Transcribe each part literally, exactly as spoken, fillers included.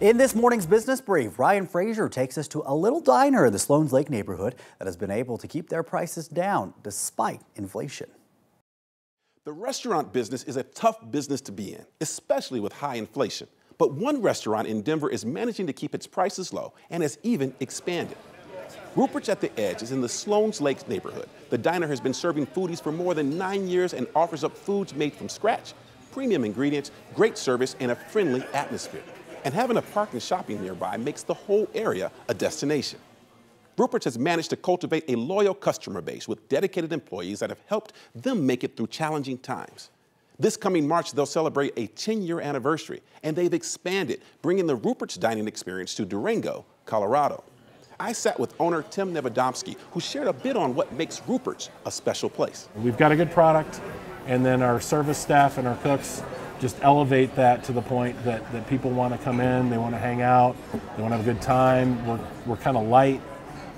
In this morning's Business Brief, Ryan Frazier takes us to a little diner in the Sloan's Lake neighborhood that has been able to keep their prices down despite inflation. The restaurant business is a tough business to be in, especially with high inflation. But one restaurant in Denver is managing to keep its prices low and has even expanded. Rupert's at the Edge is in the Sloan's Lake neighborhood. The diner has been serving foodies for more than nine years and offers up foods made from scratch, premium ingredients, great service, and a friendly atmosphere. And having a park and shopping nearby makes the whole area a destination. Rupert's has managed to cultivate a loyal customer base with dedicated employees that have helped them make it through challenging times. This coming March, they'll celebrate a ten-year anniversary, and they've expanded, bringing the Rupert's dining experience to Durango, Colorado. I sat with owner Tim Nevodomsky, who shared a bit on what makes Rupert's a special place. We've got a good product, and then our service staff and our cooks just elevate that to the point that, that people want to come in, they want to hang out, they want to have a good time. We're, we're kind of light,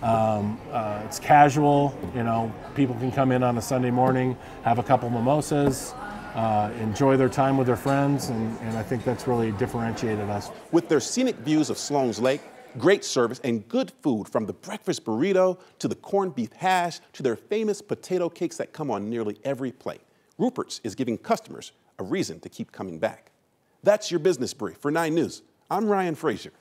um, uh, it's casual, you know, people can come in on a Sunday morning, have a couple mimosas, uh, enjoy their time with their friends, and, and I think that's really differentiated us. With their scenic views of Sloan's Lake, great service, and good food, from the breakfast burrito to the corned beef hash to their famous potato cakes that come on nearly every plate, Rupert's is giving customers a reason to keep coming back. That's your Business Brief for nine News. I'm Ryan Frazier.